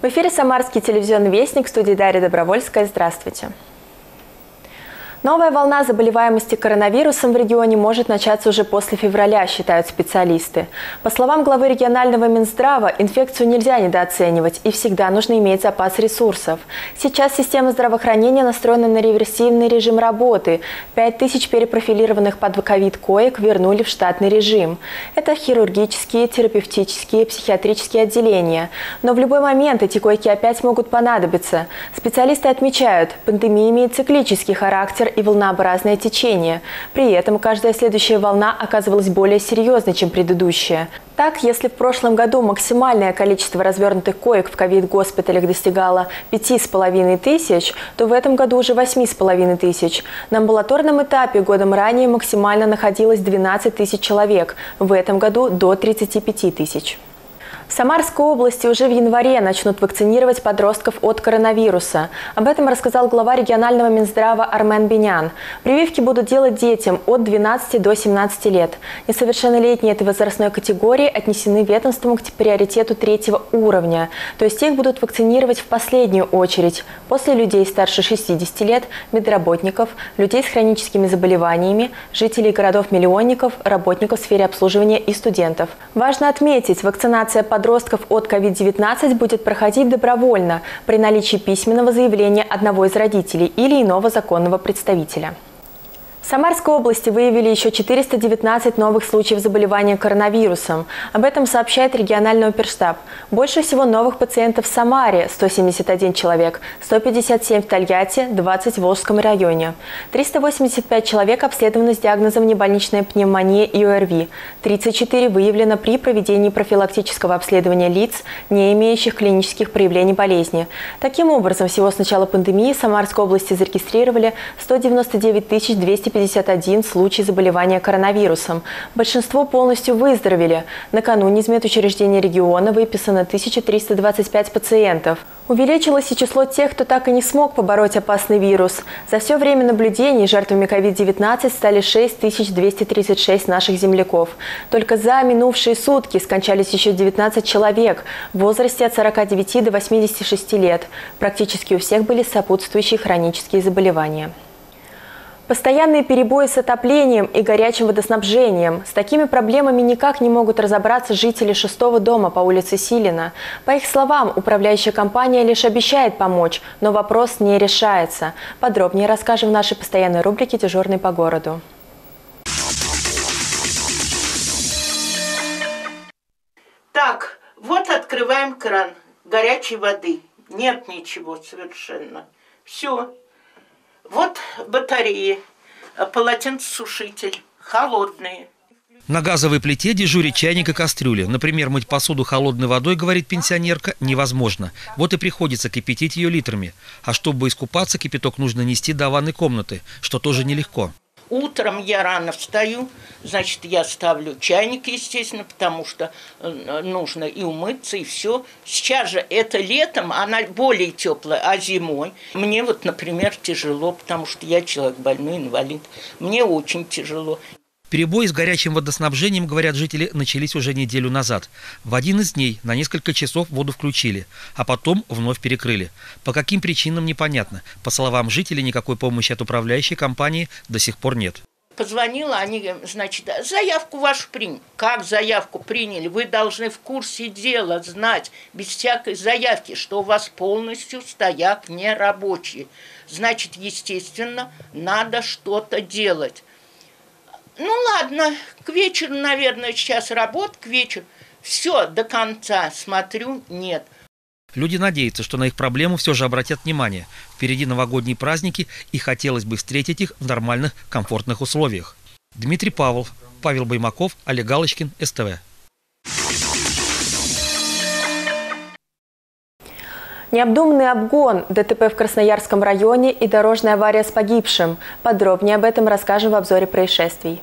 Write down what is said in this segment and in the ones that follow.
В эфире Самарский телевизионный вестник, в студии Дарья Добровольская. Здравствуйте. Новая волна заболеваемости коронавирусом в регионе может начаться уже после февраля, считают специалисты. По словам главы регионального Минздрава, инфекцию нельзя недооценивать и всегда нужно иметь запас ресурсов. Сейчас система здравоохранения настроена на реверсивный режим работы. 5000 перепрофилированных под ковид-коек вернули в штатный режим. Это хирургические, терапевтические, психиатрические отделения. Но в любой момент эти койки опять могут понадобиться. Специалисты отмечают, пандемия имеет циклический характер и волнообразное течение. При этом каждая следующая волна оказывалась более серьезной, чем предыдущая. Так, если в прошлом году максимальное количество развернутых коек в ковид-госпиталях достигало 5500, то в этом году уже 8500. На амбулаторном этапе годом ранее максимально находилось 12000 человек, в этом году до 35000. В Самарской области уже в январе начнут вакцинировать подростков от коронавируса. Об этом рассказал глава регионального Минздрава Армен Бенян. Прививки будут делать детям от 12 до 17 лет. Несовершеннолетние этой возрастной категории отнесены ведомством к приоритету 3-го уровня. То есть их будут вакцинировать в последнюю очередь. После людей старше 60 лет, медработников, людей с хроническими заболеваниями, жителей городов-миллионников, работников в сфере обслуживания и студентов. Важно отметить, вакцинация подростков от COVID-19 будет проходить добровольно при наличии письменного заявления одного из родителей или иного законного представителя. В Самарской области выявили еще 419 новых случаев заболевания коронавирусом. Об этом сообщает региональный оперштаб. Больше всего новых пациентов в Самаре – 171 человек, 157 в Тольятти, 20 в Волжском районе. 385 человек обследованы с диагнозом небольничная пневмония и ОРВИ. 34 выявлено при проведении профилактического обследования лиц, не имеющих клинических проявлений болезни. Таким образом, всего с начала пандемии в Самарской области зарегистрировали 199 251 случай заболевания коронавирусом. Большинство полностью выздоровели. Накануне из медучреждения региона выписано 1325 пациентов. Увеличилось и число тех, кто так и не смог побороть опасный вирус. За все время наблюдений жертвами COVID-19 стали 6236 наших земляков. Только за минувшие сутки скончались еще 19 человек в возрасте от 49 до 86 лет. Практически у всех были сопутствующие хронические заболевания. Постоянные перебои с отоплением и горячим водоснабжением. С такими проблемами никак не могут разобраться жители 6-го дома по улице Силина. По их словам, управляющая компания лишь обещает помочь, но вопрос не решается. Подробнее расскажем в нашей постоянной рубрике «Дежурный по городу». Так, вот открываем кран. Горячей воды. Нет ничего совершенно. Все. Вот батареи, полотенцесушитель, холодные. На газовой плите дежурит чайник и кастрюля. Например, мыть посуду холодной водой, говорит пенсионерка, невозможно. Вот и приходится кипятить ее литрами. А чтобы искупаться, кипяток нужно нести до ванной комнаты, что тоже нелегко. Утром я рано встаю, значит, я ставлю чайник, естественно, потому что нужно и умыться, и все. Сейчас же это летом, она более теплая, а зимой. Мне вот, например, тяжело, потому что я человек больной, инвалид. Мне очень тяжело. Перебои с горячим водоснабжением, говорят жители, начались уже неделю назад. В один из дней на несколько часов воду включили, а потом вновь перекрыли. По каким причинам, непонятно. По словам жителей, никакой помощи от управляющей компании до сих пор нет. Позвонила, они, значит, заявку вашу приняли. Как заявку приняли? Вы должны в курсе дела знать, без всякой заявки, что у вас полностью стояк нерабочий. Значит, естественно, надо что-то делать. Ну ладно, к вечеру, наверное, сейчас работа, к вечеру. Все, до конца смотрю, нет. Люди надеются, что на их проблему все же обратят внимание. Впереди новогодние праздники, и хотелось бы встретить их в нормальных, комфортных условиях. Дмитрий Павлов, Павел Баймаков, Олег Галочкин, СТВ. Необдуманный обгон, ДТП в Красноярском районе и дорожная авария с погибшим. Подробнее об этом расскажем в обзоре происшествий.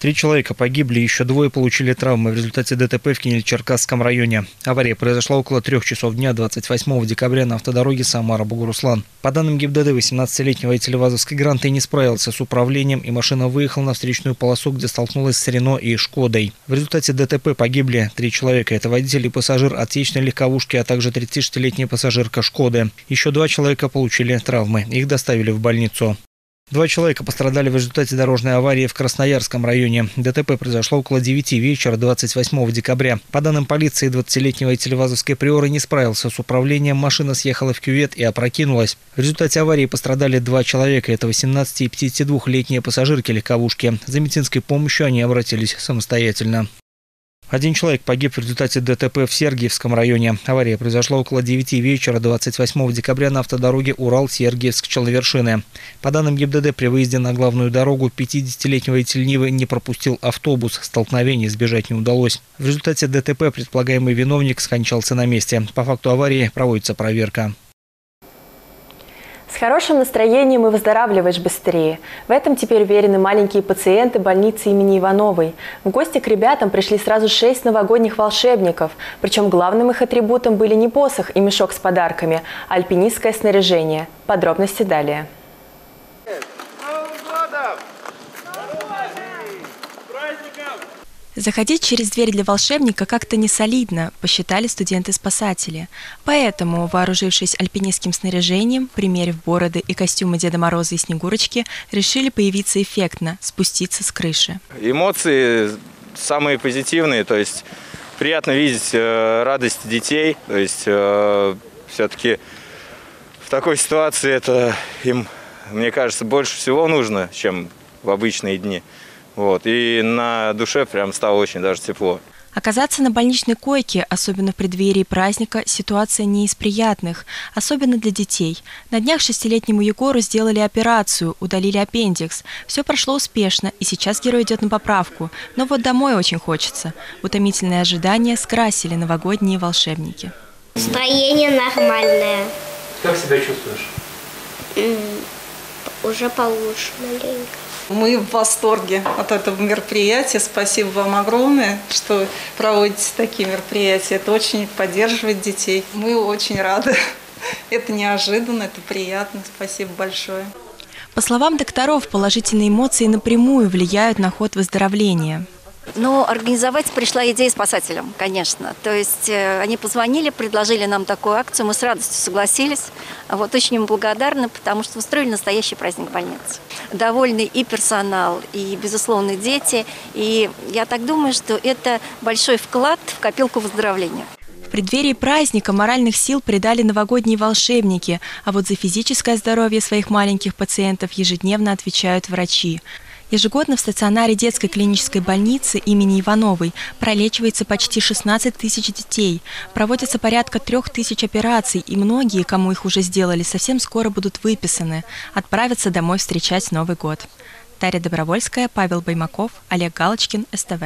3 человека погибли, еще 2 получили травмы в результате ДТП в Кинель-Черкасском районе. Авария произошла около 3 часов дня 28 декабря на автодороге Самара-Бугуруслан. По данным ГИБДД, 18-летний водитель вазовской гранты не справился с управлением, и машина выехала на встречную полосу, где столкнулась с Рено и Шкодой. В результате ДТП погибли 3 человека. Это водитель и пассажир отечественной легковушки, а также 36-летняя пассажирка Шкоды. Еще 2 человека получили травмы. Их доставили в больницу. 2 человека пострадали в результате дорожной аварии в Красноярском районе. ДТП произошло около 9 вечера 28 декабря. По данным полиции, 20-летний водитель вазовской «Приоры» не справился с управлением. Машина съехала в кювет и опрокинулась. В результате аварии пострадали 2 человека. Это 18- и 52-летние пассажирки легковушки. За медицинской помощью они обратились самостоятельно. 1 человек погиб в результате ДТП в Сергиевском районе. Авария произошла около 9 вечера 28 декабря на автодороге Урал-Сергиевск-Челновершины. По данным ГИБДД, при выезде на главную дорогу 50-летний водитель «Нивы» не пропустил автобус. Столкновения сбежать не удалось. В результате ДТП предполагаемый виновник скончался на месте. По факту аварии проводится проверка. С хорошим настроением и выздоравливаешь быстрее. В этом теперь уверены маленькие пациенты больницы имени Ивановой. В гости к ребятам пришли сразу 6 новогодних волшебников. Причем главным их атрибутом были не посох и мешок с подарками, а альпинистское снаряжение. Подробности далее. Заходить через дверь для волшебника как-то не солидно, посчитали студенты-спасатели. Поэтому, вооружившись альпинистским снаряжением, примерив бороды и костюмы Деда Мороза и Снегурочки, решили появиться эффектно, спуститься с крыши. Эмоции самые позитивные, то есть приятно видеть радость детей. То есть все-таки в такой ситуации это им, мне кажется, больше всего нужно, чем в обычные дни. Вот, и на душе прям стало очень даже тепло. Оказаться на больничной койке, особенно в преддверии праздника, ситуация не из приятных, особенно для детей. На днях 6-летнему Егору сделали операцию, удалили аппендикс. Все прошло успешно, и сейчас герой идет на поправку. Но вот домой очень хочется. Утомительные ожидания скрасили новогодние волшебники. Настроение нормальное. Как себя чувствуешь? Уже получше маленько. Мы в восторге от этого мероприятия. Спасибо вам огромное, что проводите такие мероприятия. Это очень поддерживает детей. Мы очень рады. Это неожиданно, это приятно. Спасибо большое. По словам докторов, положительные эмоции напрямую влияют на ход выздоровления. Ну, организовать пришла идея спасателям, конечно. То есть они позвонили, предложили нам такую акцию, мы с радостью согласились. Вот, очень им благодарны, потому что устроили настоящий праздник больницы. Довольны и персонал, и, безусловно, дети. И я так думаю, что это большой вклад в копилку выздоровления. В преддверии праздника моральных сил придали новогодние волшебники, а вот за физическое здоровье своих маленьких пациентов ежедневно отвечают врачи. Ежегодно в стационаре детской клинической больницы имени Ивановой пролечивается почти 16 тысяч детей. Проводится порядка 3000 операций, и многие, кому их уже сделали, совсем скоро будут выписаны. Отправятся домой встречать Новый год. Дарья Добровольская, Павел Баймаков, Олег Галочкин, СТВ.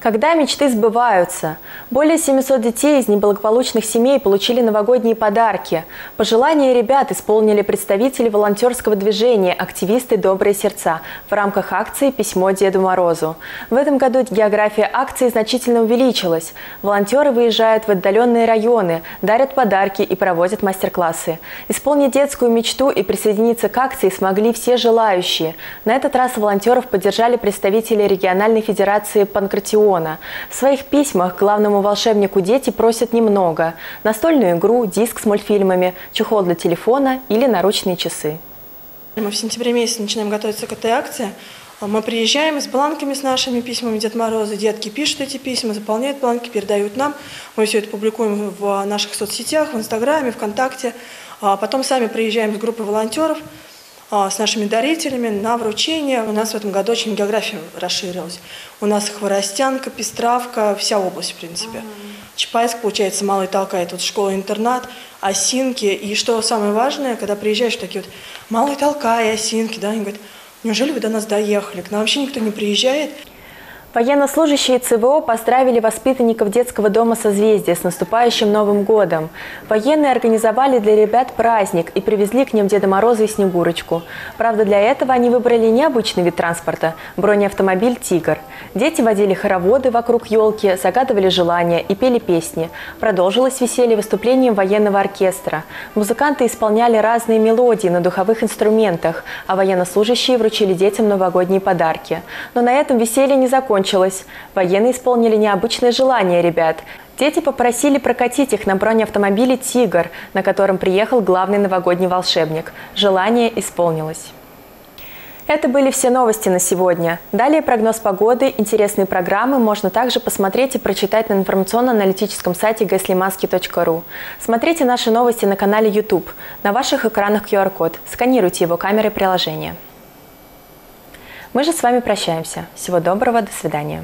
Когда мечты сбываются. Более 700 детей из неблагополучных семей получили новогодние подарки. Пожелания ребят исполнили представители волонтерского движения «Активисты Добрые сердца» в рамках акции «Письмо Деду Морозу». В этом году география акции значительно увеличилась. Волонтеры выезжают в отдаленные районы, дарят подарки и проводят мастер-классы. Исполнить детскую мечту и присоединиться к акции смогли все желающие. На этот раз волонтеров поддержали представители региональной федерации «Панкратион». В своих письмах главному волшебнику дети просят немного – настольную игру, диск с мультфильмами, чехол для телефона или наручные часы. Мы в сентябре месяце начинаем готовиться к этой акции. Мы приезжаем с бланками, с нашими письмами Дед Мороза. Детки пишут эти письма, заполняют бланки, передают нам. Мы все это публикуем в наших соцсетях, в Инстаграме, ВКонтакте. Потом сами приезжаем с группой волонтеров, с нашими дарителями на вручение. У нас в этом году очень география расширилась. У нас Хворостянка, Пестравка, вся область, в принципе. Чапаевск, получается, Малый Толкай, тут школа-интернат, Осинки. И что самое важное, когда приезжаешь в такие вот Малый Толкай, Осинки, да, они говорят, неужели вы до нас доехали? К нам вообще никто не приезжает. Военнослужащие ЦВО поздравили воспитанников детского дома «Созвездие» с наступающим Новым годом. Военные организовали для ребят праздник и привезли к ним Деда Мороза и Снегурочку. Правда, для этого они выбрали необычный вид транспорта – бронеавтомобиль «Тигр». Дети водили хороводы вокруг елки, загадывали желания и пели песни. Продолжилось веселье выступлением военного оркестра. Музыканты исполняли разные мелодии на духовых инструментах, а военнослужащие вручили детям новогодние подарки. Но на этом веселье не закончилось. Военные исполнили необычное желание ребят. Дети попросили прокатить их на бронеавтомобиле «Тигр», на котором приехал главный новогодний волшебник. Желание исполнилось. Это были все новости на сегодня. Далее прогноз погоды, интересные программы можно также посмотреть и прочитать на информационно-аналитическом сайте gaslimansky.ru. Смотрите наши новости на канале YouTube. На ваших экранах QR-код. Сканируйте его камерой приложения. Мы же с вами прощаемся. Всего доброго, до свидания.